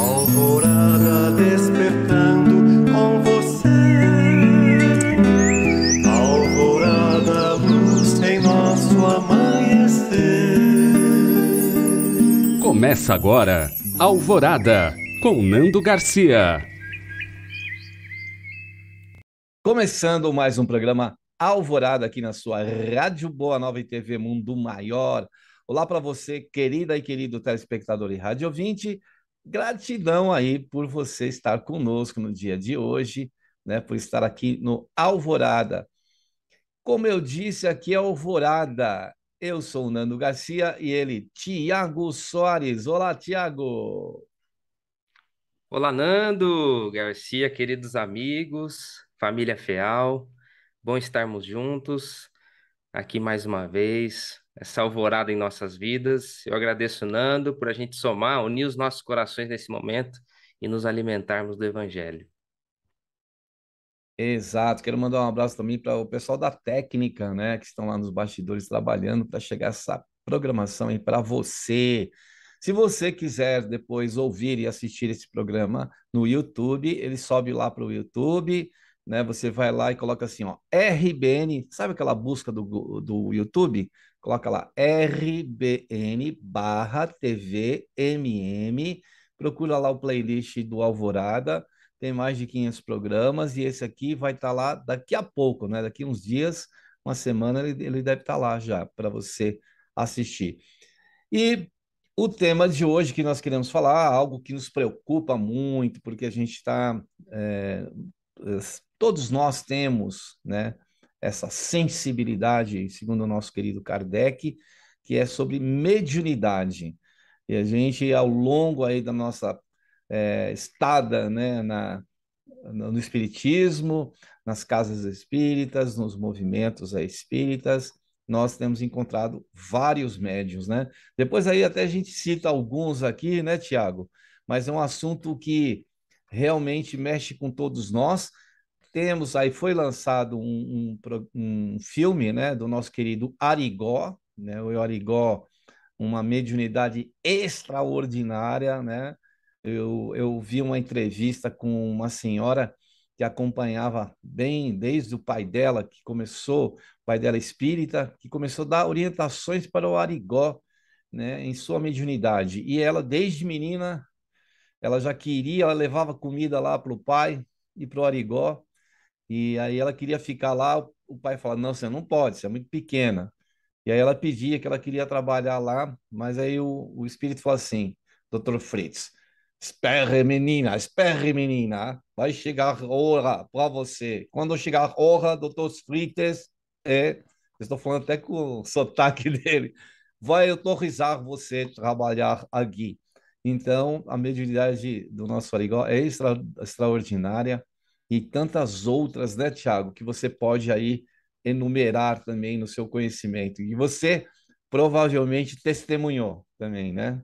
Alvorada despertando com você, alvorada, luz em nosso amanhecer. Começa agora Alvorada com Nando Garcia. Começando mais um programa Alvorada aqui na sua Rádio Boa Nova e TV Mundo Maior. Olá para você, querida e querido telespectador e rádio ouvinte. Gratidão aí por você estar conosco no dia de hoje, né? Por estar aqui no Alvorada. Como eu disse, aqui é Alvorada. Eu sou o Nando Garcia e ele, Tiago Soares. Olá, Tiago. Olá, Nando Garcia, queridos amigos, família FEAL. Bom estarmos juntos aqui mais uma vez, essa alvorada em nossas vidas. Eu agradeço, Nando, por a gente somar, unir os nossos corações nesse momento e nos alimentarmos do Evangelho. Exato. Quero mandar um abraço também para o pessoal da técnica, né, que estão lá nos bastidores trabalhando para chegar essa programação aí para você. Se você quiser depois ouvir e assistir esse programa no YouTube, ele sobe lá para o YouTube. Né, você vai lá e coloca assim, ó, RBN, sabe aquela busca do YouTube? Coloca lá, RBN/TVMM, procura lá o playlist do Alvorada, tem mais de 500 programas, e esse aqui vai estar lá daqui a pouco, né? Daqui uns dias, uma semana, ele deve estar lá já, para você assistir. E o tema de hoje que nós queremos falar, algo que nos preocupa muito, porque a gente está... Todos nós temos, né, essa sensibilidade, segundo o nosso querido Kardec, que é sobre mediunidade. E a gente, ao longo aí da nossa estada, né, no espiritismo, nas casas espíritas, nos movimentos espíritas, nós temos encontrado vários médiuns, né? Depois aí até a gente cita alguns aqui, né, Tiago? Mas é um assunto que realmente mexe com todos nós. Temos aí, foi lançado um filme, né, do nosso querido Arigó, né, o Arigó, uma mediunidade extraordinária, né, eu vi uma entrevista com uma senhora que acompanhava bem desde o pai dela, que começou, o pai dela espírita, que começou a dar orientações para o Arigó, né, em sua mediunidade, e ela desde menina, ela já queria, ela levava comida lá para o pai e para o Arigó, e aí ela queria ficar lá, o pai falava, não, você não pode, você é muito pequena. E aí ela pedia que ela queria trabalhar lá, mas aí o espírito falou assim, Doutor Fritz, espere menina, vai chegar hora para você. Quando chegar hora, Doutor Fritz, eu estou falando até com o sotaque dele, vai autorizar você a trabalhar aqui. Então, a mediunidade do nosso Arigó é extraordinária e tantas outras, né, Tiago, que você pode aí enumerar também no seu conhecimento. E você provavelmente testemunhou também, né?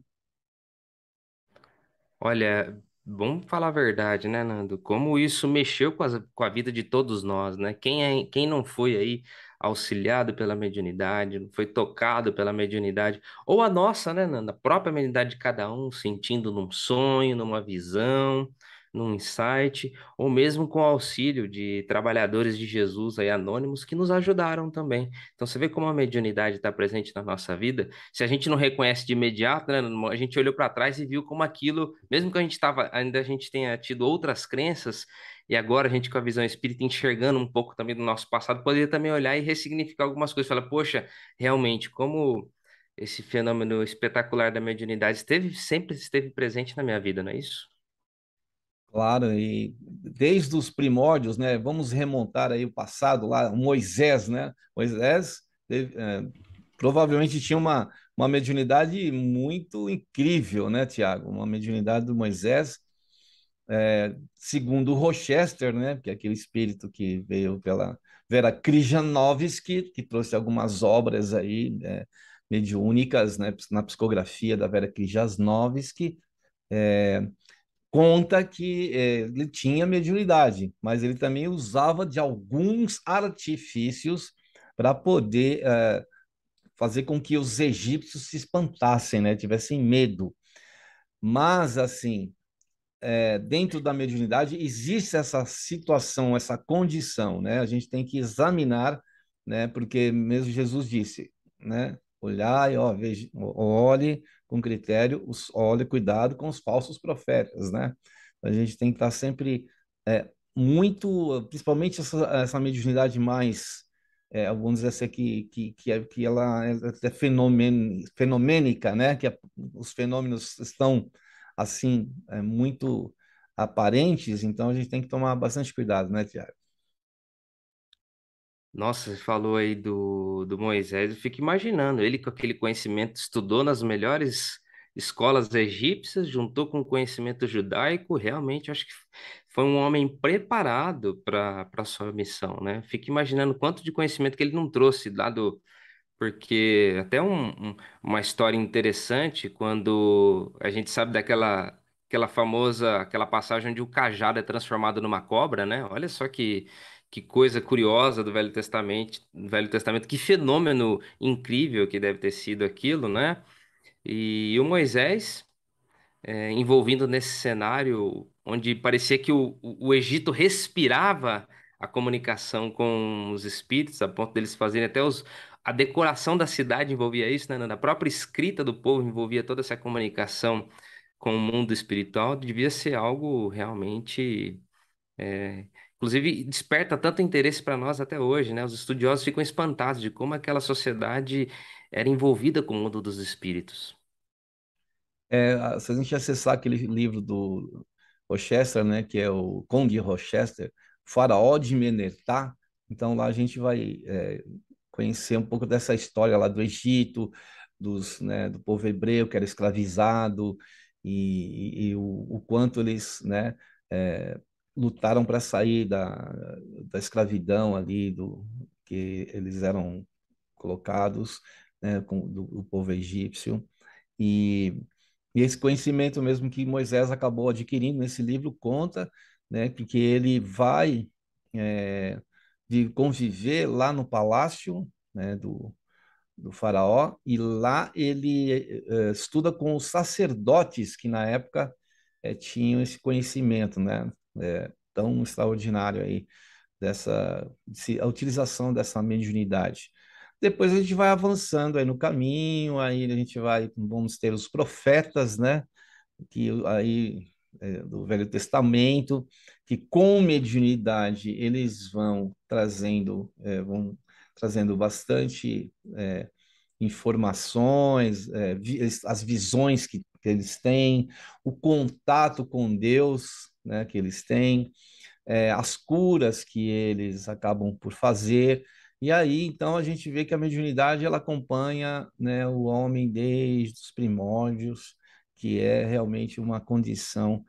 Olha, vamos falar a verdade, né, Nando? Como isso mexeu com a vida de todos nós, né? Quem não foi aí auxiliado pela mediunidade, foi tocado pela mediunidade, ou a nossa, né, Nanda, a própria mediunidade de cada um, sentindo num sonho, numa visão, num insight, ou mesmo com o auxílio de trabalhadores de Jesus aí, anônimos, que nos ajudaram também. Então você vê como a mediunidade está presente na nossa vida, se a gente não reconhece de imediato, né, a gente olhou para trás e viu como aquilo, mesmo que ainda a gente tenha tido outras crenças, e agora a gente com a visão espírita enxergando um pouco também do nosso passado, poderia também olhar e ressignificar algumas coisas. Falar, poxa, realmente, como esse fenômeno espetacular da mediunidade sempre esteve presente na minha vida, não é isso? Claro, e desde os primórdios, né? Vamos remontar aí o passado lá, Moisés, né? Moisés teve, provavelmente tinha uma mediunidade muito incrível, né, Tiago? Uma mediunidade do Moisés. Segundo Rochester, né, que é aquele espírito que veio pela Vera Krijanovski, que trouxe algumas obras aí, né, mediúnicas, né, na psicografia da Vera Krijanovski, conta que ele tinha mediunidade, mas ele também usava de alguns artifícios para poder fazer com que os egípcios se espantassem, né, tivessem medo. Mas assim, dentro da mediunidade existe essa situação, essa condição, né? A gente tem que examinar, né? Porque mesmo Jesus disse, né? Olhai, ó, veja, olhe com critério, olhe, cuidado com os falsos profetas, né? A gente tem que estar sempre muito, principalmente essa mediunidade mais, vamos dizer assim, que ela é fenomênica, né? Que os fenômenos estão, assim, muito aparentes, então a gente tem que tomar bastante cuidado, né, Tiago? Nossa, você falou aí do Moisés, eu fico imaginando, ele com aquele conhecimento, estudou nas melhores escolas egípcias, juntou com o conhecimento judaico, realmente acho que foi um homem preparado para a sua missão, né? Fico imaginando quanto de conhecimento que ele não trouxe, dado... Porque até uma história interessante, quando a gente sabe daquela famosa, aquela passagem onde o cajado é transformado numa cobra, né? Olha só que coisa curiosa do Velho Testamento, que fenômeno incrível que deve ter sido aquilo, né? E o Moisés, envolvido nesse cenário onde parecia que o Egito respirava a comunicação com os espíritos, a ponto deles fazerem até a decoração da cidade envolvia isso, né? A própria escrita do povo envolvia toda essa comunicação com o mundo espiritual. Devia ser algo realmente... inclusive, desperta tanto interesse para nós até hoje, né? Os estudiosos ficam espantados de como aquela sociedade era envolvida com o mundo dos espíritos. Se a gente acessar aquele livro do Rochester, né? Que é o Conde Rochester, Faraó de Menetá, então lá a gente vai... conhecer um pouco dessa história lá do Egito, né, do povo hebreu que era escravizado e o quanto eles, né, lutaram para sair da escravidão ali, que eles eram colocados, né, do povo egípcio. E esse conhecimento mesmo que Moisés acabou adquirindo nesse livro conta, né, que ele vai... de conviver lá no palácio, né, do faraó, e lá ele estuda com os sacerdotes que na época tinham esse conhecimento, né, tão extraordinário aí, a utilização dessa mediunidade. Depois a gente vai avançando aí no caminho, aí a gente vamos ter os profetas, né, que aí... do Velho Testamento, que com mediunidade eles vão trazendo bastante informações, as visões que eles têm, o contato com Deus, né, que eles têm, as curas que eles acabam por fazer. E aí, então, a gente vê que a mediunidade ela acompanha, né, o homem desde os primórdios, que é realmente uma condição,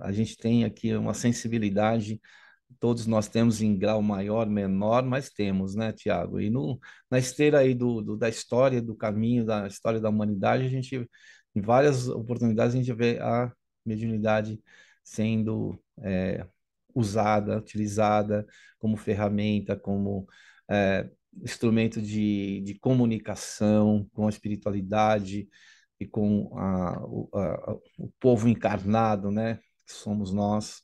a gente tem aqui uma sensibilidade, todos nós temos em grau maior, menor, mas temos, né, Tiago? E na esteira aí da história, do caminho, da história da humanidade, a gente, em várias oportunidades, a gente vê a mediunidade sendo usada, utilizada como ferramenta, como instrumento de comunicação com a espiritualidade, com o povo encarnado, né, que somos nós.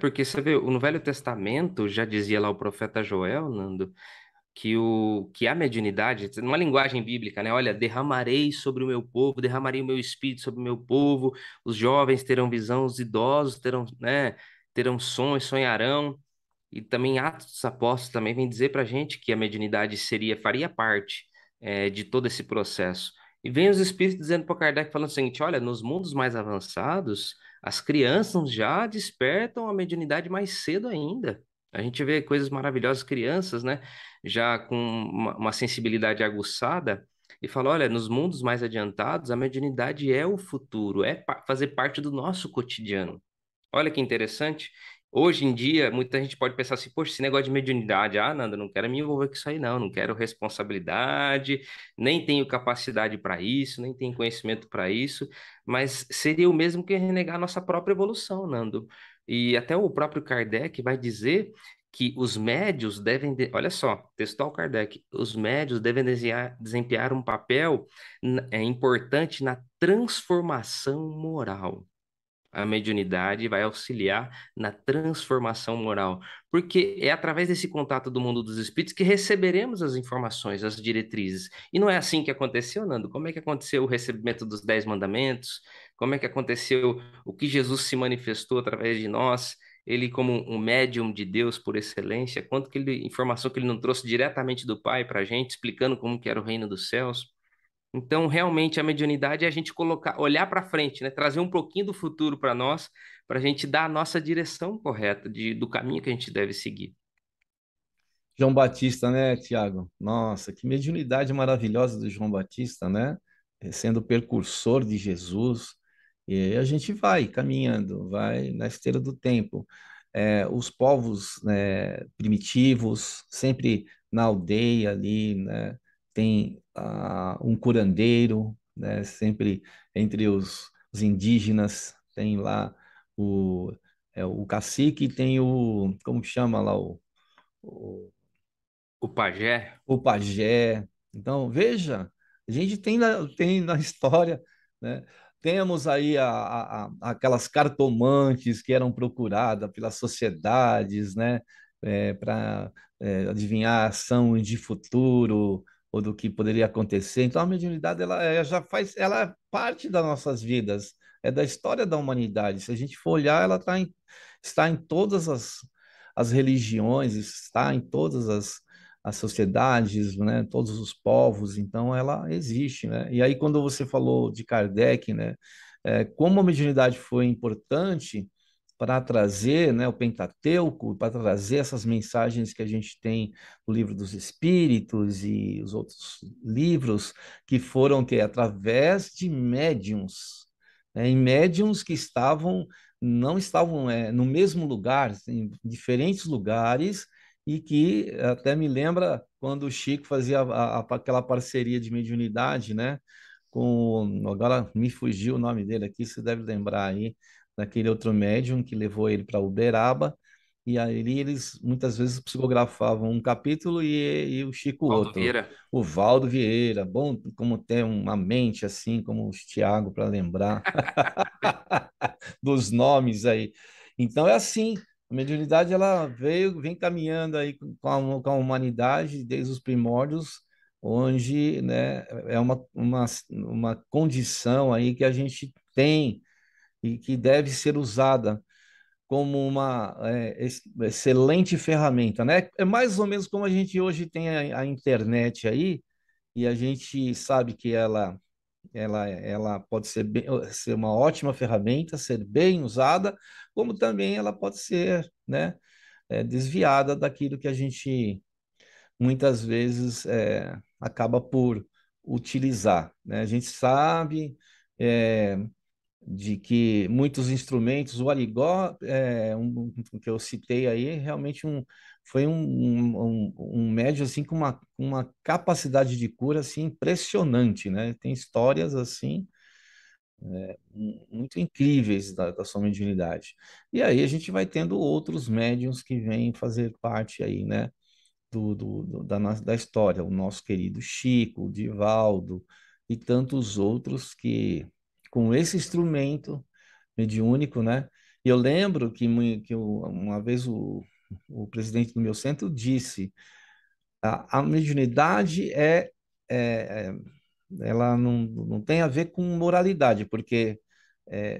Porque você vê, no Velho Testamento já dizia lá o profeta Joel, Nando, que a mediunidade, numa linguagem bíblica, né, olha, derramarei sobre o meu povo, derramarei o meu espírito sobre o meu povo, os jovens terão visão, os idosos terão, né, terão sonhos, sonharão. E também Atos dos Apóstolos também vem dizer pra gente que a mediunidade faria parte de todo esse processo. E vem os espíritos dizendo para Kardec, falando o seguinte: olha, nos mundos mais avançados, as crianças já despertam a mediunidade mais cedo ainda. A gente vê coisas maravilhosas, crianças, né, já com uma sensibilidade aguçada, e fala: olha, nos mundos mais adiantados, a mediunidade é o futuro, é fazer parte do nosso cotidiano. Olha que interessante. Hoje em dia, muita gente pode pensar assim: poxa, esse negócio de mediunidade, Nando, não quero me envolver com isso aí não quero responsabilidade, nem tenho capacidade para isso, nem tenho conhecimento para isso. Mas seria o mesmo que renegar a nossa própria evolução, Nando. E até o próprio Kardec vai dizer que os médios devem, olha só, textual Kardec, os médios devem desempenhar um papel importante na transformação moral. A mediunidade vai auxiliar na transformação moral, porque é através desse contato do mundo dos espíritos que receberemos as informações, as diretrizes. E não é assim que aconteceu, Nando? Como é que aconteceu o recebimento dos 10 mandamentos? Como é que aconteceu o que Jesus se manifestou através de nós? Ele como um médium de Deus por excelência, quanto que ele, informação que ele não trouxe diretamente do Pai para a gente, explicando como que era o reino dos céus. Então, realmente, a mediunidade é a gente colocar, olhar para frente, né? Trazer um pouquinho do futuro para nós, para a gente dar a nossa direção correta do caminho que a gente deve seguir. João Batista, né, Tiago? Nossa, que mediunidade maravilhosa do João Batista, né? Sendo o precursor de Jesus. E a gente vai caminhando, vai na esteira do tempo. Os povos, né, primitivos, sempre na aldeia ali, né? Tem um curandeiro, né? Sempre entre os indígenas, tem lá o cacique, tem o, como chama lá, o pajé. O pajé. Então, veja, a gente tem na história, né? Temos aí aquelas cartomantes que eram procuradas pelas sociedades, né? Para adivinhar a ação de futuro, ou do que poderia acontecer. Então, a mediunidade ela é parte das nossas vidas, é da história da humanidade. Se a gente for olhar, ela está em todas as religiões, está em todas as sociedades, né? Todos os povos. Então, ela existe, né? E aí, quando você falou de Kardec, né? Como a mediunidade foi importante para trazer, né, o Pentateuco, para trazer essas mensagens que a gente tem no Livro dos Espíritos e os outros livros que foram ter através de médiums, né, e médiums que não estavam no mesmo lugar, em diferentes lugares, e que até me lembra quando o Chico fazia aquela parceria de mediunidade, né, com, agora me fugiu o nome dele aqui, você deve lembrar aí, daquele outro médium que levou ele para Uberaba, e ali eles muitas vezes psicografavam um capítulo e o Chico outro. O Valdo Vieira, bom como ter uma mente assim, como o Tiago, para lembrar dos nomes aí. Então é assim, a mediunidade ela vem caminhando aí com a humanidade desde os primórdios, onde, né, é uma condição aí que a gente tem, e que deve ser usada como uma excelente ferramenta, né? É mais ou menos como a gente hoje tem a internet aí, e a gente sabe que ela pode ser uma ótima ferramenta, ser bem usada, como também ela pode ser, né, desviada daquilo que a gente muitas vezes acaba por utilizar, né? A gente sabe de que muitos instrumentos, o Arigó, que eu citei aí, realmente foi um médium assim, com uma capacidade de cura assim, impressionante, né? Tem histórias assim, muito incríveis da sua mediunidade. E aí a gente vai tendo outros médiums que vêm fazer parte aí, né, da história, o nosso querido Chico, o Divaldo e tantos outros que, com esse instrumento mediúnico, né? E eu lembro que uma vez o presidente do meu centro disse: a mediunidade ela não tem a ver com moralidade, porque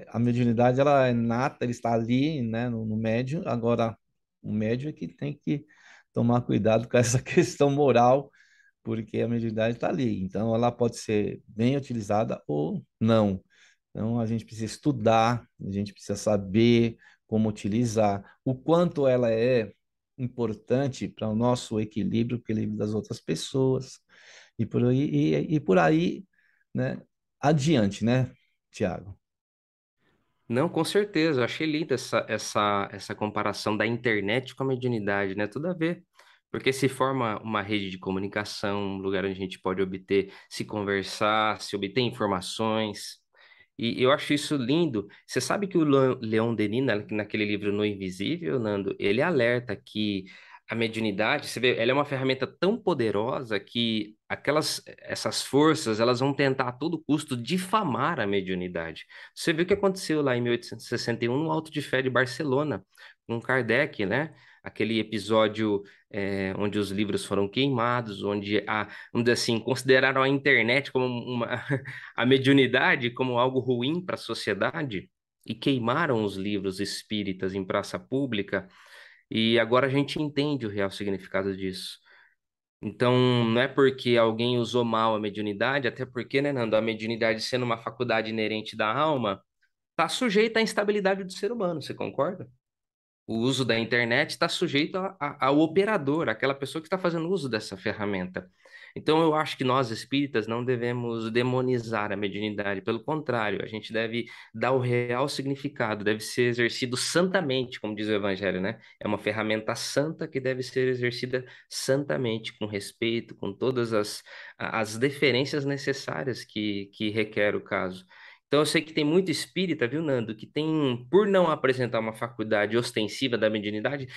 a mediunidade ela é nata, ele está ali, né, no médium. Agora, o médium é que tem que tomar cuidado com essa questão moral, porque a mediunidade está ali. Então, ela pode ser bem utilizada ou não. Então, a gente precisa estudar, a gente precisa saber como utilizar, o quanto ela é importante para o nosso equilíbrio das outras pessoas, e por aí, né, adiante, né, Tiago? Não, com certeza, eu achei linda essa comparação da internet com a mediunidade, né, tudo a ver. Porque se forma uma rede de comunicação, um lugar onde a gente pode se conversar, se obter informações. E eu acho isso lindo. Você sabe que o León Denis, naquele livro No Invisível, Nando, ele alerta que a mediunidade, você vê, ela é uma ferramenta tão poderosa que essas forças, elas vão tentar a todo custo difamar a mediunidade. Você viu o que aconteceu lá em 1861 no Auto de Fé de Barcelona, com Kardec, né? Aquele episódio onde os livros foram queimados, onde vamos dizer assim, consideraram a internet como a mediunidade como algo ruim para a sociedade e queimaram os livros espíritas em praça pública. E agora a gente entende o real significado disso. Então, não é porque alguém usou mal a mediunidade, até porque, né, Nando, a mediunidade sendo uma faculdade inerente da alma, está sujeita à instabilidade do ser humano, você concorda? O uso da internet está sujeito ao operador, aquela pessoa que está fazendo uso dessa ferramenta. Então, eu acho que nós, espíritas, não devemos demonizar a mediunidade. Pelo contrário, a gente deve dar o real significado, deve ser exercido santamente, como diz o Evangelho, né? É uma ferramenta santa que deve ser exercida santamente, com respeito, com todas as deferências necessárias que requer o caso. Então, eu sei que tem muito espírita, viu, Nando, que tem, por não apresentar uma faculdade ostensiva da mediunidade,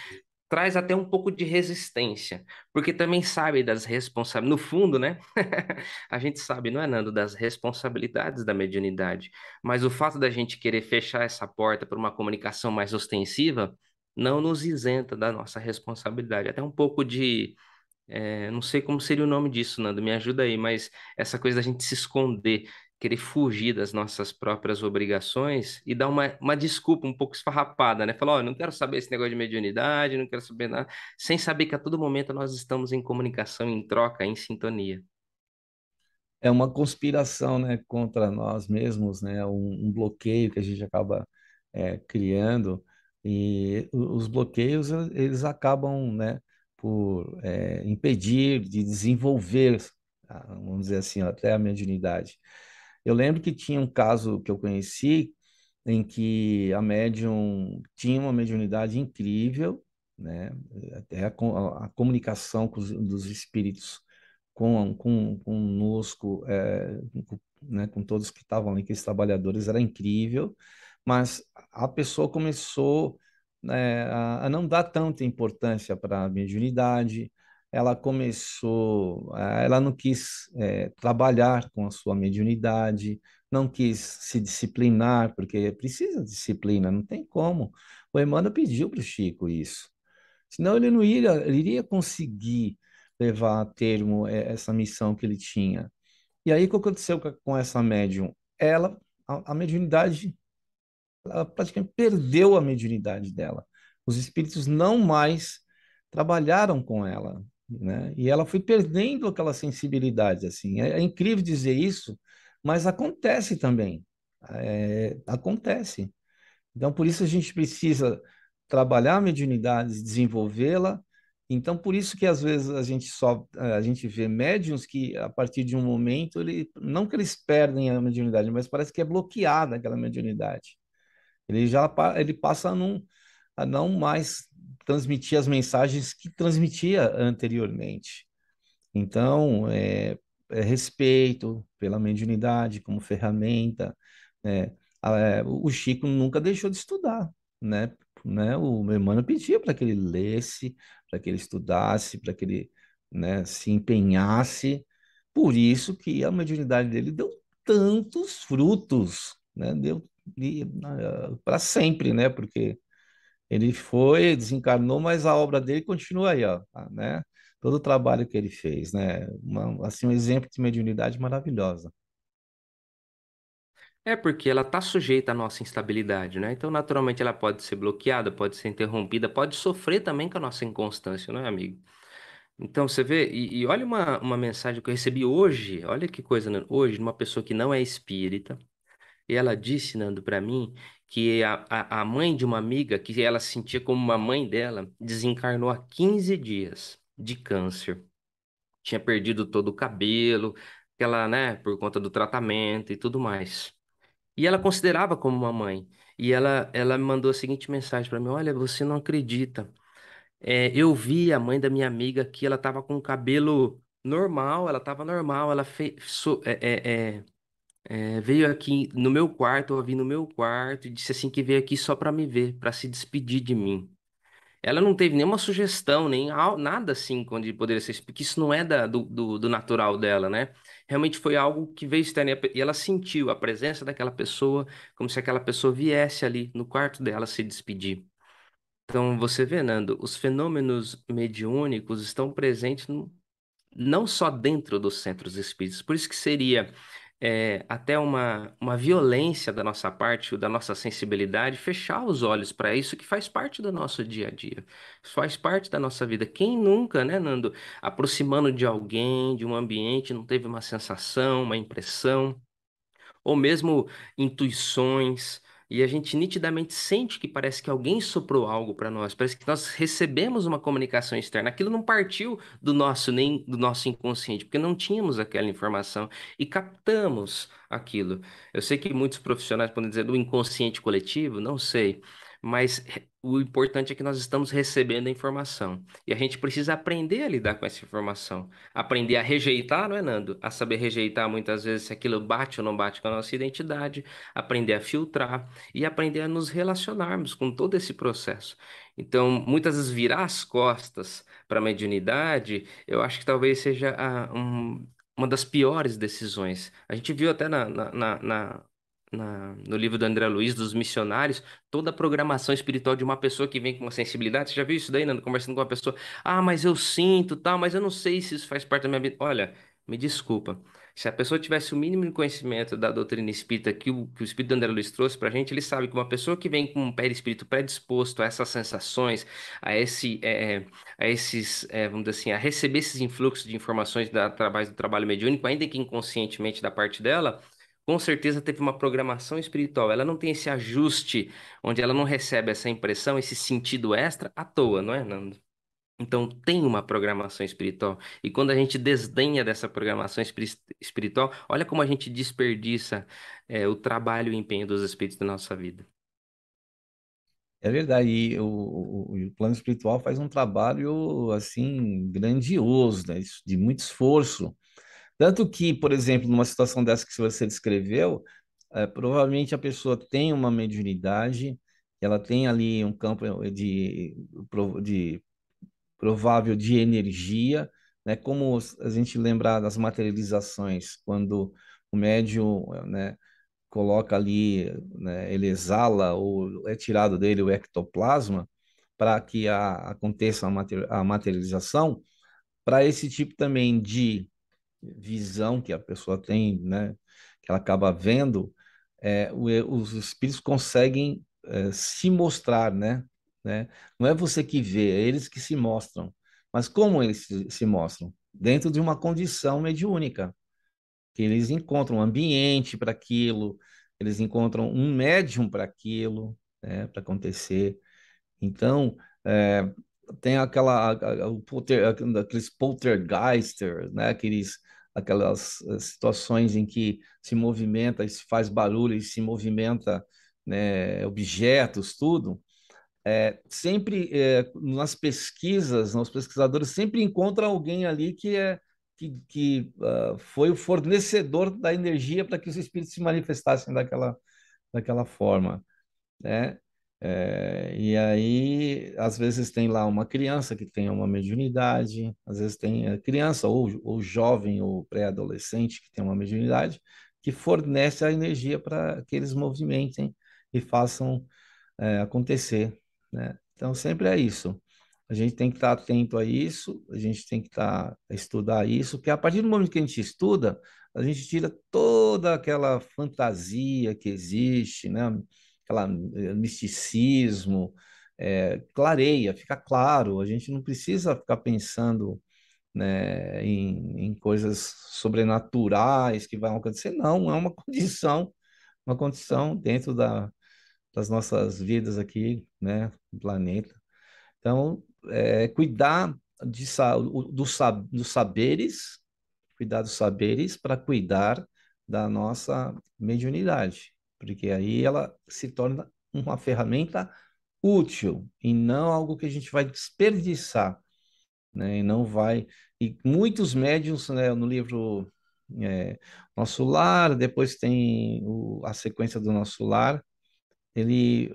traz até um pouco de resistência, porque também sabe das responsabilidades, no fundo, né? A gente sabe, não é, Nando, das responsabilidades da mediunidade, mas o fato da gente querer fechar essa porta para uma comunicação mais ostensiva não nos isenta da nossa responsabilidade, até um pouco de... não sei como seria o nome disso, Nando, me ajuda aí, mas essa coisa da gente se esconder, querer fugir das nossas próprias obrigações e dar uma desculpa um pouco esfarrapada, né? Falar, ó, não quero saber esse negócio de mediunidade, não quero saber nada, sem saber que a todo momento nós estamos em comunicação, em troca, em sintonia. É uma conspiração, né, contra nós mesmos, né? Um bloqueio que a gente acaba criando, e os bloqueios, eles acabam, né, por impedir de desenvolver, vamos dizer assim, até a mediunidade. Eu lembro que tinha um caso que eu conheci em que a médium tinha uma mediunidade incrível, né? Até a comunicação dos espíritos conosco, né? Com todos que estavam ali, que os trabalhadores, era incrível, mas a pessoa começou a não dar tanta importância para a mediunidade. Ela não quis trabalhar com a sua mediunidade, não quis se disciplinar, porque precisa de disciplina, não tem como. O Emmanuel pediu para o Chico isso, senão ele não iria conseguir levar a termo essa missão que ele tinha. E aí o que aconteceu com essa médium? A mediunidade, ela praticamente perdeu a mediunidade dela. Os espíritos não mais trabalharam com ela, né? E ela foi perdendo aquela sensibilidade, assim. É incrível dizer isso, mas acontece também. Acontece. Então, por isso a gente precisa trabalhar a mediunidade, desenvolvê-la. Então, por isso que às vezes a gente vê médiums que, a partir de um momento, não que eles perdem a mediunidade, mas parece que é bloqueada aquela mediunidade. Ele passa a não mais transmitir as mensagens que transmitia anteriormente. Então, respeito pela mediunidade como ferramenta. O Chico nunca deixou de estudar, né? O Emmanuel pedia para que ele lesse, para que ele estudasse, para que ele, né, se empenhasse. Por isso que a mediunidade dele deu tantos frutos, né? Deu para sempre, né? Porque ele foi, desencarnou, mas a obra dele continua aí, ó, né? Todo o trabalho que ele fez, né? Um exemplo de mediunidade maravilhosa. É porque ela está sujeita à nossa instabilidade, né? Então, naturalmente, ela pode ser bloqueada, pode ser interrompida, pode sofrer também com a nossa inconstância, não é, amigo? Então, você vê, e olha uma mensagem que eu recebi hoje, olha que coisa, Nando, hoje, de uma pessoa que não é espírita, e ela disse, Nando, para mim, que a mãe de uma amiga, que ela sentia como uma mãe dela, desencarnou há 15 dias de câncer. Tinha perdido todo o cabelo, aquela, né, por conta do tratamento e tudo mais. E ela considerava como uma mãe. E ela mandou a seguinte mensagem para mim: olha, você não acredita. Eu vi a mãe da minha amiga aqui, ela estava com o cabelo normal, ela estava normal, ela fez... Veio aqui no meu quarto, eu a vi no meu quarto e disse assim que veio aqui só para me ver, para se despedir de mim. Ela não teve nenhuma sugestão, nem nada assim, onde poderia ser, porque isso não é do natural dela, né? Realmente foi algo que veio externo, e ela sentiu a presença daquela pessoa, como se aquela pessoa viesse ali no quarto dela se despedir. Então, você vê, Nando, os fenômenos mediúnicos estão presentes não só dentro dos centros espíritas, por isso que seria até uma violência da nossa parte, da nossa sensibilidade, fechar os olhos para isso que faz parte do nosso dia a dia, faz parte da nossa vida. Quem nunca, né, Nando, aproximando de alguém, de um ambiente, não teve uma sensação, uma impressão, ou mesmo intuições, e a gente nitidamente sente que parece que alguém soprou algo para nós, parece que nós recebemos uma comunicação externa, aquilo não partiu do nosso, nem do nosso inconsciente, porque não tínhamos aquela informação e captamos aquilo. Eu sei que muitos profissionais podem dizer do inconsciente coletivo, não sei, mas o importante é que nós estamos recebendo a informação e a gente precisa aprender a lidar com essa informação, aprender a rejeitar, não é, Nando? A saber rejeitar muitas vezes se aquilo bate ou não bate com a nossa identidade, aprender a filtrar e aprender a nos relacionarmos com todo esse processo. Então, muitas vezes virar as costas para a mediunidade, eu acho que talvez seja uma das piores decisões. A gente viu até no livro do André Luiz, dos missionários, toda a programação espiritual de uma pessoa que vem com uma sensibilidade. Você já viu isso daí, Nando? Conversando com uma pessoa, mas eu sinto, tal, mas eu não sei se isso faz parte da minha vida. Olha, me desculpa, se a pessoa tivesse o mínimo de conhecimento da doutrina espírita que o Espírito do André Luiz trouxe pra gente, ele sabe que uma pessoa que vem com um perispírito predisposto a essas sensações, vamos dizer assim, a receber esses influxos de informações através do trabalho mediúnico, ainda que inconscientemente da parte dela, com certeza teve uma programação espiritual. Ela não tem esse ajuste, onde ela não recebe essa impressão, esse sentido extra à toa, não é, Nando? Então tem uma programação espiritual. E quando a gente desdenha dessa programação espiritual, olha como a gente desperdiça o trabalho e o empenho dos espíritos da nossa vida. É verdade, e o plano espiritual faz um trabalho assim grandioso, né? De muito esforço. Tanto que, por exemplo, numa situação dessa que você descreveu, provavelmente a pessoa tem uma mediunidade, ela tem ali um campo de provável de energia, né? Como a gente lembrar das materializações, quando o médium, né, coloca ali, né, ele exala ou é tirado dele o ectoplasma para que aconteça a materialização, para esse tipo também de visão que a pessoa tem, né, que ela acaba vendo, os espíritos conseguem se mostrar, né? Não é você que vê, é eles que se mostram. Mas como eles se mostram? Dentro de uma condição mediúnica, que eles encontram um ambiente para aquilo, eles encontram um médium para aquilo, né, para acontecer. Então, tem aqueles poltergeisters, né? Aquelas situações em que se movimenta, se faz barulho e se movimenta, né, objetos, tudo. Sempre nas pesquisas, os pesquisadores sempre encontram alguém ali que foi o fornecedor da energia para que os espíritos se manifestassem daquela forma, né? E aí, às vezes tem lá uma criança que tem uma mediunidade, às vezes tem a criança ou jovem ou pré-adolescente que tem uma mediunidade, que fornece a energia para que eles movimentem e façam acontecer, né? Então sempre é isso, a gente tem que estar atento a isso, a gente tem que estudar isso, porque a partir do momento que a gente estuda, a gente tira toda aquela fantasia que existe, né? Aquela misticismo, clareia, fica claro, a gente não precisa ficar pensando, né, em coisas sobrenaturais que vão acontecer, não, é uma condição dentro das nossas vidas aqui, né, no planeta. Então, cuidar dos saberes, cuidar dos saberes para cuidar da nossa mediunidade, porque aí ela se torna uma ferramenta útil e não algo que a gente vai desperdiçar, né? E não vai. E muitos médiuns, né, no livro Nosso Lar, depois tem a sequência do Nosso Lar. Ele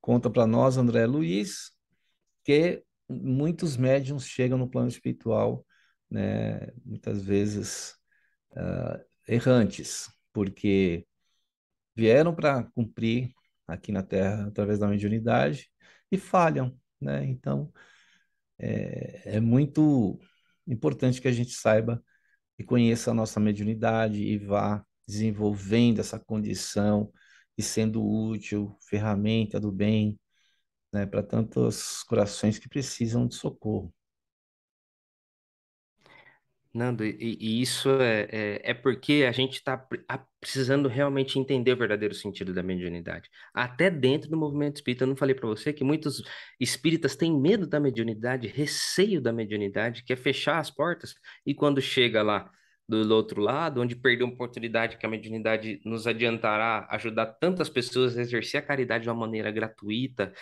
conta para nós, André Luiz, que muitos médiuns chegam no plano espiritual, né, muitas vezes errantes, porque vieram para cumprir aqui na Terra através da mediunidade e falham, né? Então, é muito importante que a gente saiba e conheça a nossa mediunidade e vá desenvolvendo essa condição e sendo útil, ferramenta do bem, né, para tantos corações que precisam de socorro. Nando, e isso é porque a gente está precisando realmente entender o verdadeiro sentido da mediunidade. Até dentro do movimento espírita, eu não falei para você que muitos espíritas têm medo da mediunidade, receio da mediunidade, quer fechar as portas, e quando chega lá do outro lado, onde perdeu uma oportunidade que a mediunidade nos adiantará, ajudar tantas pessoas a exercer a caridade de uma maneira gratuita,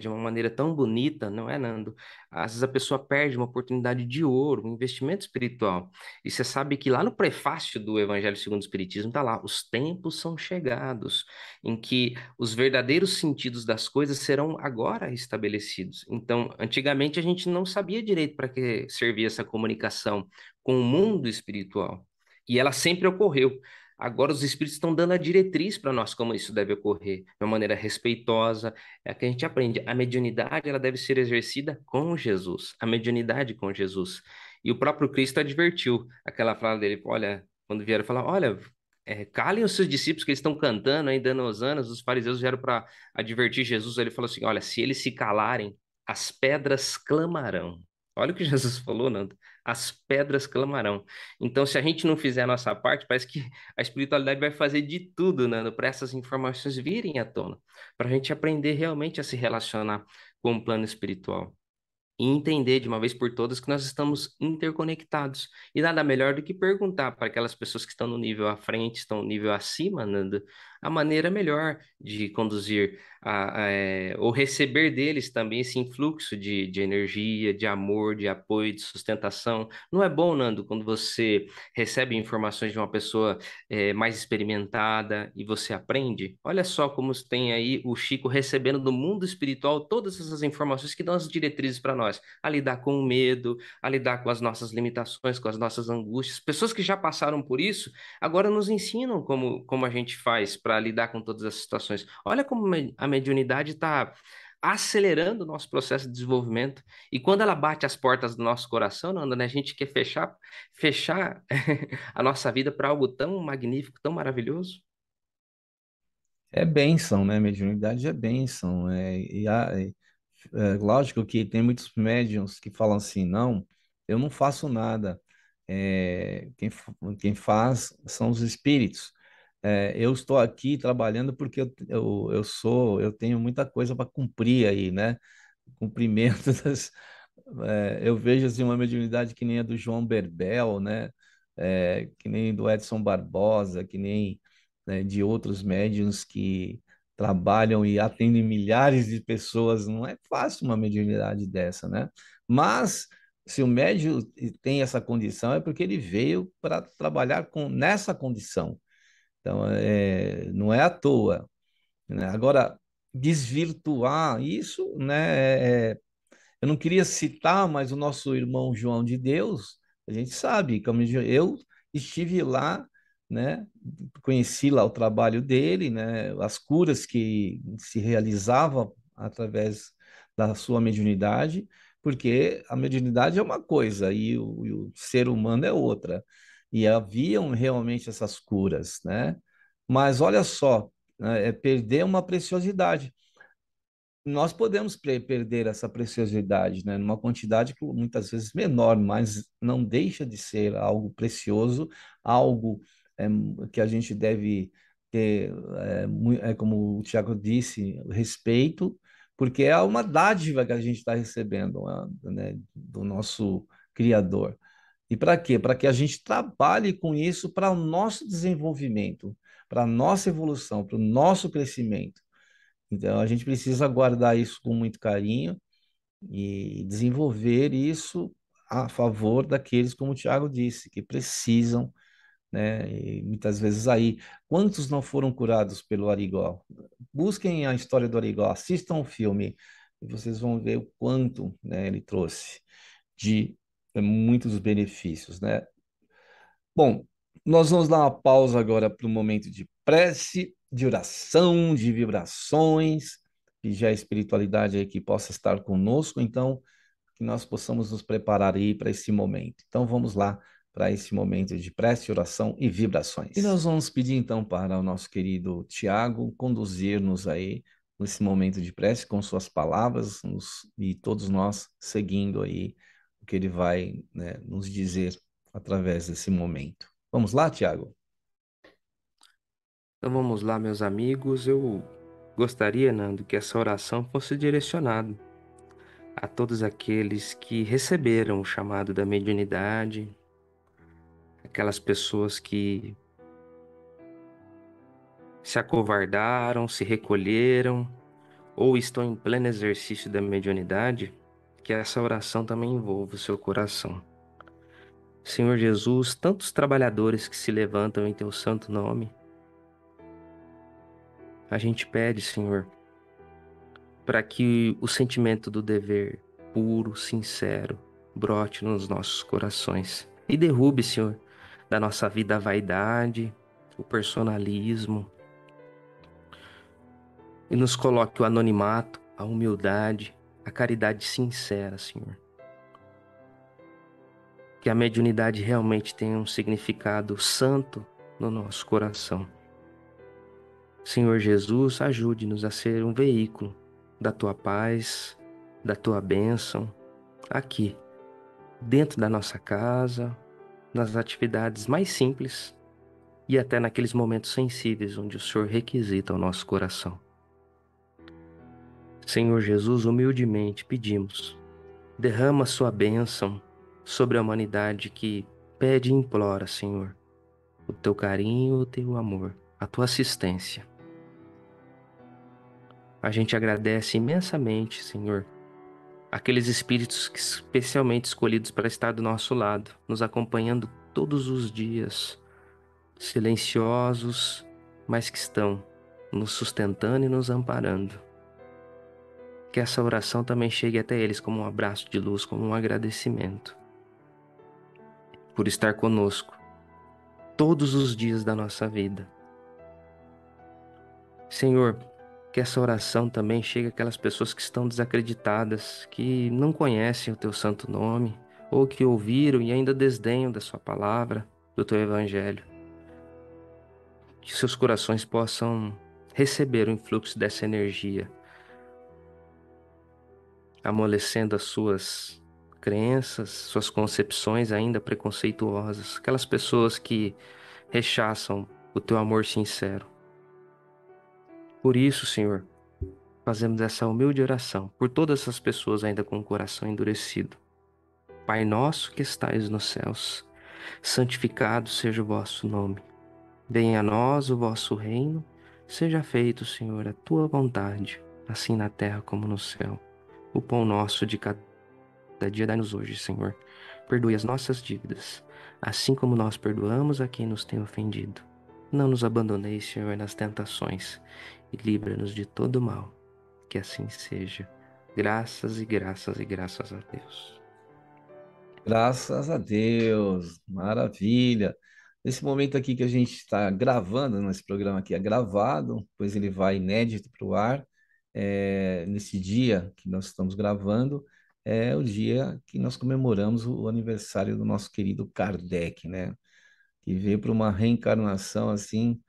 de uma maneira tão bonita, não é, Nando? Às vezes a pessoa perde uma oportunidade de ouro, um investimento espiritual. E você sabe que lá no prefácio do Evangelho Segundo o Espiritismo está lá, os tempos são chegados, em que os verdadeiros sentidos das coisas serão agora estabelecidos. Então, antigamente a gente não sabia direito para que servia essa comunicação com o mundo espiritual, e ela sempre ocorreu. Agora os espíritos estão dando a diretriz para nós como isso deve ocorrer, de uma maneira respeitosa. É que a gente aprende, a mediunidade ela deve ser exercida com Jesus, a mediunidade com Jesus. E o próprio Cristo advertiu aquela frase dele, olha, quando vieram falar, olha, calem os seus discípulos que eles estão cantando, aí dando hosanas, os fariseus vieram para advertir Jesus, ele falou assim, olha, se eles se calarem, as pedras clamarão. Olha o que Jesus falou, Nando. As pedras clamarão. Então, se a gente não fizer a nossa parte, parece que a espiritualidade vai fazer de tudo, Nando, para essas informações virem à tona, para a gente aprender realmente a se relacionar com o plano espiritual e entender de uma vez por todas que nós estamos interconectados. E nada melhor do que perguntar para aquelas pessoas que estão no nível à frente, estão no nível acima, Nando, a maneira melhor de conduzir ou receber deles também esse influxo de energia, de amor, de apoio, de sustentação. Não é bom, Nando, quando você recebe informações de uma pessoa mais experimentada e você aprende? Olha só como tem aí o Chico recebendo do mundo espiritual todas essas informações que dão as diretrizes para nós, a lidar com o medo, a lidar com as nossas limitações, com as nossas angústias. Pessoas que já passaram por isso, agora nos ensinam como a gente faz para lidar com todas as situações. Olha como a mediunidade está acelerando o nosso processo de desenvolvimento, e quando ela bate as portas do nosso coração, Nando, né, a gente quer fechar a nossa vida para algo tão magnífico, tão maravilhoso. É bênção, né? Mediunidade é bênção. Lógico que tem muitos médiuns que falam assim, não, eu não faço nada, quem faz são os espíritos. Eu estou aqui trabalhando porque eu tenho muita coisa para cumprir aí, né? Cumprimento eu vejo assim uma mediunidade que nem a do João Berbel, né? Que nem do Edson Barbosa, que nem, né, de outros médiuns que trabalham e atendem milhares de pessoas. Não é fácil uma mediunidade dessa, né? Mas se o médium tem essa condição é porque ele veio para trabalhar nessa condição. Então, não é à toa, né? Agora, desvirtuar isso, né? Eu não queria citar, mas o nosso irmão João de Deus, a gente sabe, eu estive lá, né? Conheci lá o trabalho dele, né? As curas que se realizavam através da sua mediunidade, porque a mediunidade é uma coisa e o ser humano é outra. E haviam realmente essas curas, né? Mas olha só, perder uma preciosidade. Nós podemos perder essa preciosidade, né? Numa quantidade que muitas vezes menor, mas não deixa de ser algo precioso, algo que a gente deve ter, como o Tiago disse, respeito, porque é uma dádiva que a gente está recebendo, né? Do nosso Criador. E para quê? Para que a gente trabalhe com isso para o nosso desenvolvimento, para a nossa evolução, para o nosso crescimento. Então, a gente precisa guardar isso com muito carinho e desenvolver isso a favor daqueles, como o Tiago disse, que precisam né? E muitas vezes aí, quantos não foram curados pelo Arigó? Busquem a história do Arigó, assistam o filme e vocês vão ver o quanto, né, ele trouxe de muitos benefícios, né? Bom, nós vamos dar uma pausa agora para o momento de prece, de oração, de vibrações, e já a espiritualidade aí que possa estar conosco, então que nós possamos nos preparar aí para esse momento. Então vamos lá para esse momento de prece, oração e vibrações. E nós vamos pedir então para o nosso querido Tiago conduzir-nos aí nesse momento de prece com suas palavras e todos nós seguindo aí o que ele vai, né, nos dizer através desse momento. Vamos lá, Tiago? Então vamos lá, meus amigos. Eu gostaria, Nando, que essa oração fosse direcionada a todos aqueles que receberam o chamado da mediunidade, aquelas pessoas que se acovardaram, se recolheram ou estão em pleno exercício da mediunidade, que essa oração também envolva o seu coração. Senhor Jesus, tantos trabalhadores que se levantam em teu santo nome, a gente pede, Senhor, para que o sentimento do dever puro, sincero, brote nos nossos corações e derrube, Senhor, da nossa vida a vaidade, o personalismo, e nos coloque o anonimato, a humildade, a caridade sincera, Senhor. Que a mediunidade realmente tenha um significado santo no nosso coração. Senhor Jesus, ajude-nos a ser um veículo da Tua paz, da Tua bênção, aqui, dentro da nossa casa, nas atividades mais simples e até naqueles momentos sensíveis onde o Senhor requisita o nosso coração. Senhor Jesus, humildemente pedimos, derrama sua bênção sobre a humanidade que pede e implora, Senhor, o teu carinho, o teu amor, a tua assistência. A gente agradece imensamente, Senhor, aqueles espíritos especialmente escolhidos para estar do nosso lado, nos acompanhando todos os dias, silenciosos, mas que estão nos sustentando e nos amparando. Que essa oração também chegue até eles como um abraço de luz, como um agradecimento por estar conosco todos os dias da nossa vida. Senhor, que essa oração também chegue àquelas pessoas que estão desacreditadas, que não conhecem o Teu santo nome, ou que ouviram e ainda desdenham da Sua palavra, do Teu Evangelho. Que seus corações possam receber o influxo dessa energia, amolecendo as suas crenças, suas concepções ainda preconceituosas, aquelas pessoas que rechaçam o Teu amor sincero. Por isso, Senhor, fazemos essa humilde oração por todas essas pessoas ainda com o coração endurecido. Pai nosso que estais nos céus, santificado seja o vosso nome. Venha a nós o vosso reino, seja feito, Senhor, a tua vontade, assim na terra como no céu. O pão nosso de cada dia dai-nos hoje, Senhor. Perdoe as nossas dívidas, assim como nós perdoamos a quem nos tem ofendido. Não nos abandoneis, Senhor, nas tentações, e livra-nos de todo mal. Que assim seja. Graças e graças e graças a Deus. Graças a Deus. Maravilha. Nesse momento aqui que a gente está gravando, nesse programa aqui é gravado, pois ele vai inédito para o ar. Nesse dia que nós estamos gravando, é o dia que nós comemoramos o aniversário do nosso querido Kardec, né? Que veio para uma reencarnação assim,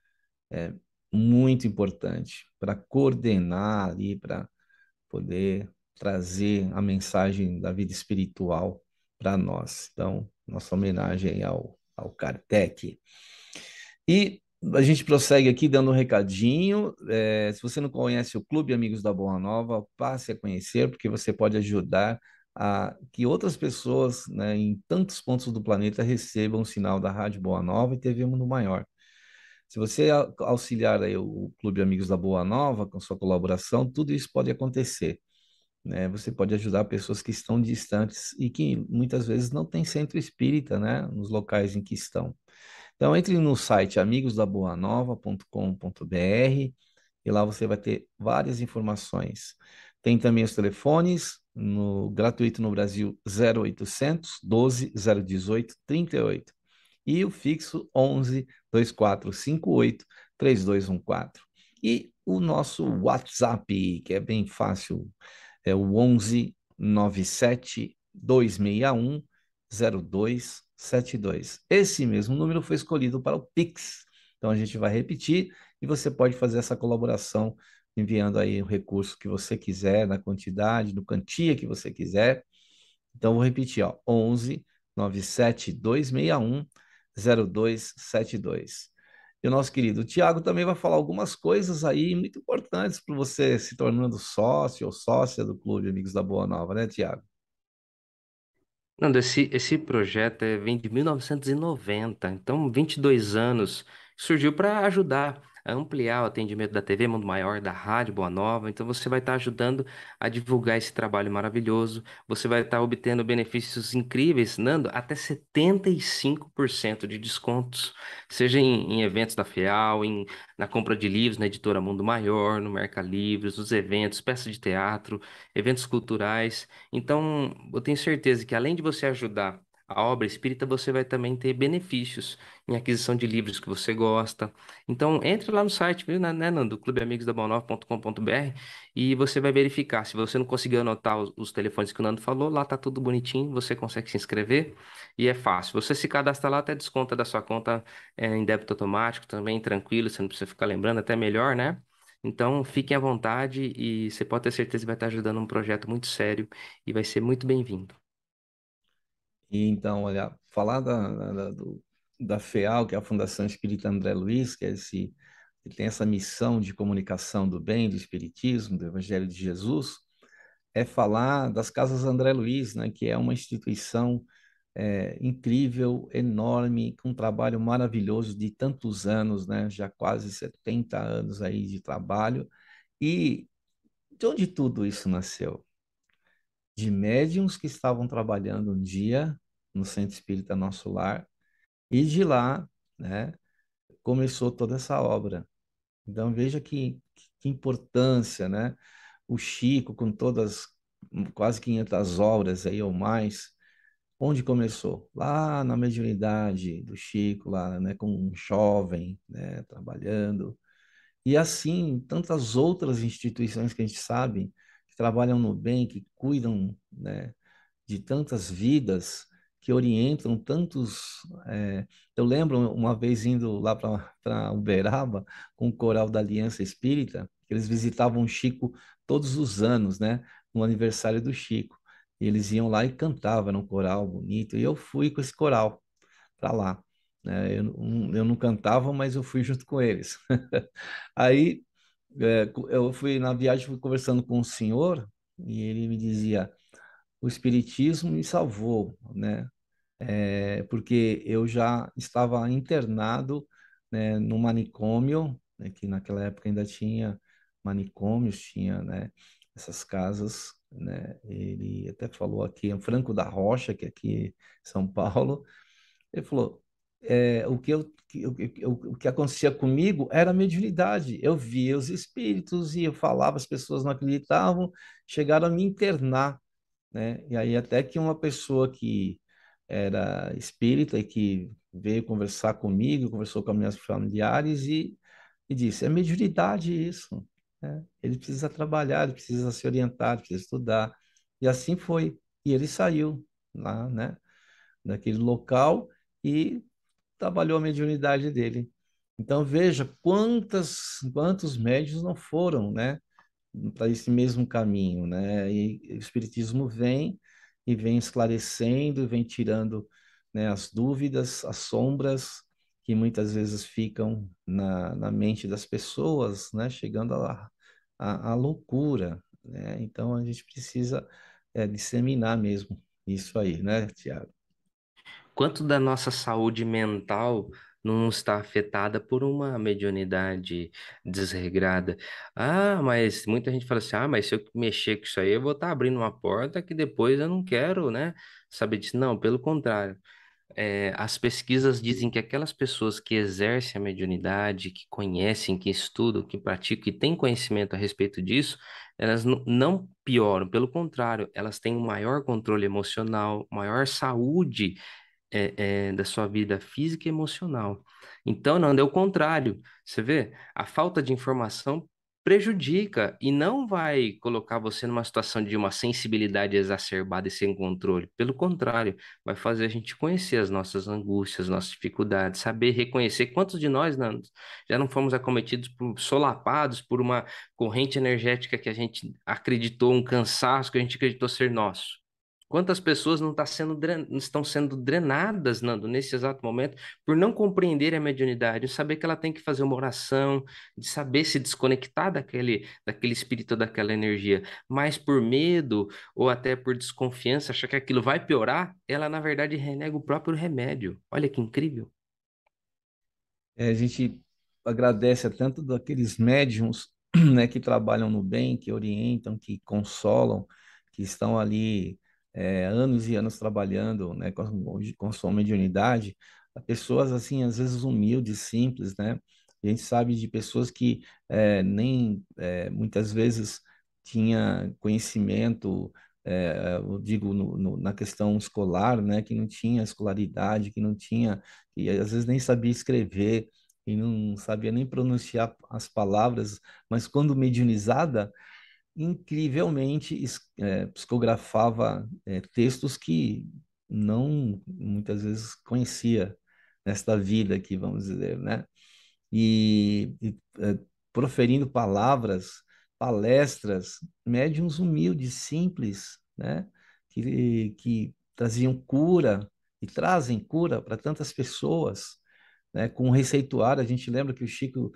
muito importante, para coordenar ali, para poder trazer a mensagem da vida espiritual para nós. Então, nossa homenagem ao Kardec. E a gente prossegue aqui dando um recadinho. Se você não conhece o Clube Amigos da Boa Nova, passe a conhecer, porque você pode ajudar a que outras pessoas, né, em tantos pontos do planeta recebam o sinal da Rádio Boa Nova e TV Mundo Maior. Se você auxiliar aí o Clube Amigos da Boa Nova com sua colaboração, tudo isso pode acontecer, né? Você pode ajudar pessoas que estão distantes e que muitas vezes não têm centro espírita, né, nos locais em que estão. Então, entre no site amigosdaboanova.com.br e lá você vai ter várias informações. Tem também os telefones, gratuito no Brasil, 0800 12 018 38 e o fixo 11 2458 3214. E o nosso WhatsApp, que é bem fácil, é o 11 97 261 0272. Esse mesmo número foi escolhido para o Pix. Então a gente vai repetir e você pode fazer essa colaboração enviando aí o recurso que você quiser, na quantidade, no quantia que você quiser. Então vou repetir, ó, 11 97 261 0272. E o nosso querido Tiago também vai falar algumas coisas aí muito importantes para você se tornando sócio ou sócia do Clube Amigos da Boa Nova, né, Tiago? Nando, esse projeto vem de 1990, então 22 anos, surgiu para ajudar a ampliar o atendimento da TV Mundo Maior, da Rádio Boa Nova. Então você vai estar ajudando a divulgar esse trabalho maravilhoso, você vai estar obtendo benefícios incríveis, Nando, até 75% de descontos, seja em eventos da FEAL, na compra de livros, na Editora Mundo Maior, no Mercalivros, nos eventos, peças de teatro, eventos culturais. Então eu tenho certeza que além de você ajudar a obra espírita, você vai também ter benefícios em aquisição de livros que você gosta. Então, entre lá no site, né, Nando? clubeamigosdaboanova.com.br e você vai verificar. Se você não conseguiu anotar os telefones que o Nando falou, lá tá tudo bonitinho, você consegue se inscrever e é fácil. Você se cadastra lá, até desconta da sua conta em débito automático também, tranquilo, você não precisa ficar lembrando, até melhor, né? Então, fiquem à vontade e você pode ter certeza que vai estar ajudando um projeto muito sério e vai ser muito bem-vindo. E então, olha, falar da FEAL, que é a Fundação Espírita André Luiz, que tem essa missão de comunicação do bem, do espiritismo, do Evangelho de Jesus, é falar das Casas André Luiz, né, que é uma instituição incrível, enorme, com um trabalho maravilhoso de tantos anos, né, já quase 70 anos aí de trabalho. E de onde tudo isso nasceu? De médiuns que estavam trabalhando um dia no Centro Espírita Nosso Lar, e de lá, né, começou toda essa obra. Então veja que importância, né? O Chico, com todas quase 500 obras aí ou mais, onde começou? Lá na mediunidade do Chico, lá, né, com um jovem, né, trabalhando. E assim, tantas outras instituições que a gente sabe trabalham no bem, que cuidam, né, de tantas vidas, que orientam tantos... Eu lembro uma vez indo lá para Uberaba com o coral da Aliança Espírita, que eles visitavam o Chico todos os anos, né, no aniversário do Chico. E eles iam lá e cantavam, era um coral bonito, e eu fui com esse coral para lá. Né? Eu não cantava, mas eu fui junto com eles. Aí... eu fui na viagem, fui conversando com um senhor e ele me dizia: o espiritismo me salvou, né? Porque eu já estava internado, né, no manicômio, né, que naquela época ainda tinha manicômios, tinha, né, essas casas, né? Ele até falou aqui, em Franco da Rocha, que é aqui em São Paulo, ele falou... o que acontecia comigo era a mediunidade. Eu via os espíritos e eu falava, as pessoas não acreditavam, chegaram a me internar, né? E aí até que uma pessoa que era espírita e que veio conversar comigo, conversou com as minhas familiares e disse: é mediunidade isso, né? Ele precisa trabalhar, ele precisa se orientar, ele precisa estudar. E assim foi. E ele saiu lá, né, daquele local e trabalhou a mediunidade dele. Então veja quantos médiuns não foram, né, para esse mesmo caminho, né? E o espiritismo vem e vem esclarecendo, vem tirando, né, as dúvidas, as sombras que muitas vezes ficam na mente das pessoas, né, chegando à loucura, né? Então a gente precisa disseminar mesmo isso aí, né, Tiago? Quanto da nossa saúde mental não está afetada por uma mediunidade desregrada? Ah, mas muita gente fala assim: ah, mas se eu mexer com isso aí, eu vou estar abrindo uma porta que depois eu não quero, né, saber disso. Não, pelo contrário. as pesquisas dizem que aquelas pessoas que exercem a mediunidade, que conhecem, que estudam, que praticam, que têm conhecimento a respeito disso, elas não pioram, pelo contrário, elas têm um maior controle emocional, maior saúde da sua vida física e emocional. Então, não, é o contrário. Você vê, a falta de informação prejudica e não vai colocar você numa situação de uma sensibilidade exacerbada e sem controle. Pelo contrário, vai fazer a gente conhecer as nossas angústias, nossas dificuldades, saber reconhecer quantos de nós, Nando, já não fomos acometidos, solapados por uma corrente energética que a gente acreditou, um cansaço que a gente acreditou ser nosso. Quantas pessoas não estão sendo drenadas, Nando, nesse exato momento, por não compreender a mediunidade, de saber que ela tem que fazer uma oração, de saber se desconectar daquele espírito, daquela energia, mas por medo ou até por desconfiança, achar que aquilo vai piorar, ela, na verdade, renega o próprio remédio. Olha que incrível. A gente agradece tanto daqueles médiums, né, que trabalham no bem, que orientam, que consolam, que estão ali... anos e anos trabalhando, né, com sua mediunidade, pessoas assim, às vezes humildes, simples, né? A gente sabe de pessoas que nem muitas vezes tinha conhecimento, eu digo na questão escolar, né, que não tinha escolaridade, que não tinha, e às vezes nem sabia escrever, e não sabia nem pronunciar as palavras, mas quando mediunizada, incrivelmente psicografava textos que não muitas vezes conhecia nesta vida aqui, vamos dizer, né? E proferindo palavras, palestras, médiuns humildes, simples, né? Que traziam cura e trazem cura para tantas pessoas, né, com o receituário. A gente lembra que o Chico,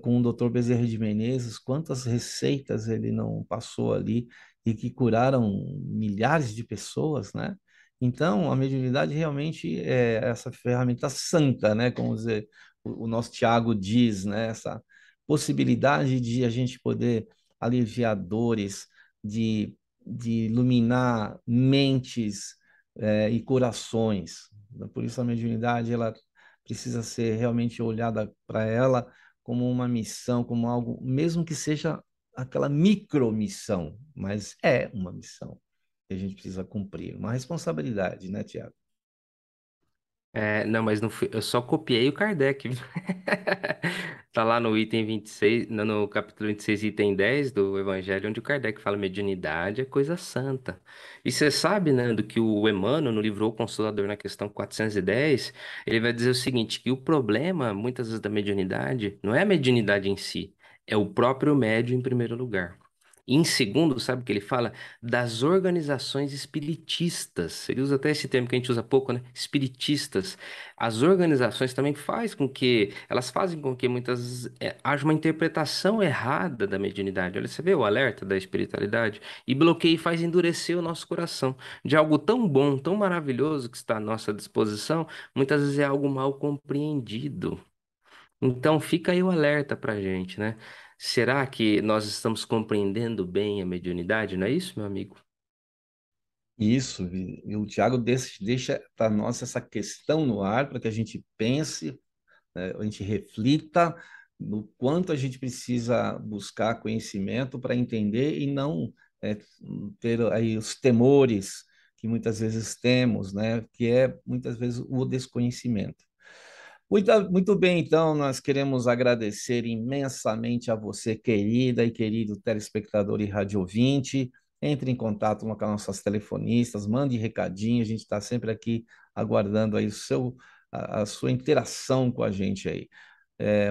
com o Dr. Bezerra de Menezes, quantas receitas ele não passou ali e que curaram milhares de pessoas, né? Então, a mediunidade realmente é essa ferramenta santa, né? Como dizer, o nosso Tiago diz, né? Essa possibilidade de a gente poder aliviar dores, de iluminar mentes e corações. Por isso a mediunidade, ela precisa ser realmente olhada para ela como uma missão, como algo, mesmo que seja aquela micromissão, mas é uma missão que a gente precisa cumprir, uma responsabilidade, né, Tiago? Não, mas não fui, eu só copiei o Kardec. Tá lá no item 26, no capítulo 26, item 10 do Evangelho, onde o Kardec fala: mediunidade é coisa santa. E você sabe, Nando, que o Emmanuel, no livro O Consolador, na questão 410, ele vai dizer o seguinte, que o problema, muitas vezes, da mediunidade, não é a mediunidade em si, é o próprio médium em primeiro lugar. E em segundo, sabe o que ele fala? Das organizações espiritistas. Ele usa até esse termo que a gente usa pouco, né? Espiritistas. As organizações também fazem com que muitas vezes haja uma interpretação errada da mediunidade. Olha, você vê o alerta da espiritualidade? E bloqueia e faz endurecer o nosso coração. De algo tão bom, tão maravilhoso que está à nossa disposição, muitas vezes é algo mal compreendido. Então fica aí o alerta pra gente, né? Será que nós estamos compreendendo bem a mediunidade? Não é isso, meu amigo? Isso, e o Tiago deixa para nós essa questão no ar, para que a gente pense, né, a gente reflita no quanto a gente precisa buscar conhecimento para entender e não ter aí os temores que muitas vezes temos, né, que é muitas vezes o desconhecimento. Muito bem, então, nós queremos agradecer imensamente a você, querida e querido telespectador e radiouvinte. Entre em contato com as nossas telefonistas, mande recadinho, a gente está sempre aqui aguardando aí a sua interação com a gente aí.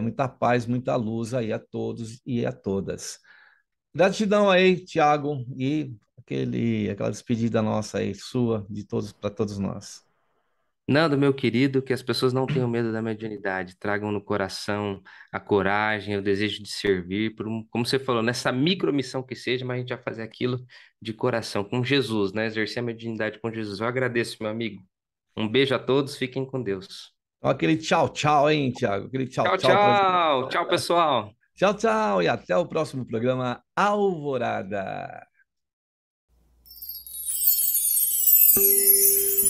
Muita paz, muita luz aí a todos e a todas. Gratidão aí, Tiago, e aquela despedida nossa aí, sua, de todos, para todos nós. Nando, meu querido, que as pessoas não tenham medo da mediunidade, tragam no coração a coragem, o desejo de servir, como você falou, nessa micromissão que seja, mas a gente vai fazer aquilo de coração, com Jesus, né? Exercer a mediunidade com Jesus. Eu agradeço, meu amigo. Um beijo a todos, fiquem com Deus. Aquele tchau, tchau, hein, Tiago? Aquele tchau, tchau. Tchau, tchau, tchau, pessoal. Tchau, tchau, e até o próximo programa Alvorada.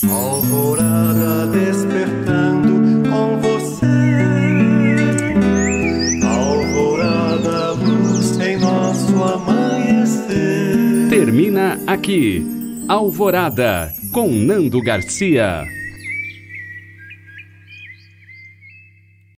Alvorada. despertando com você. Alvorada, luz em nosso amanhecer. Termina aqui Alvorada com Nando Garcia.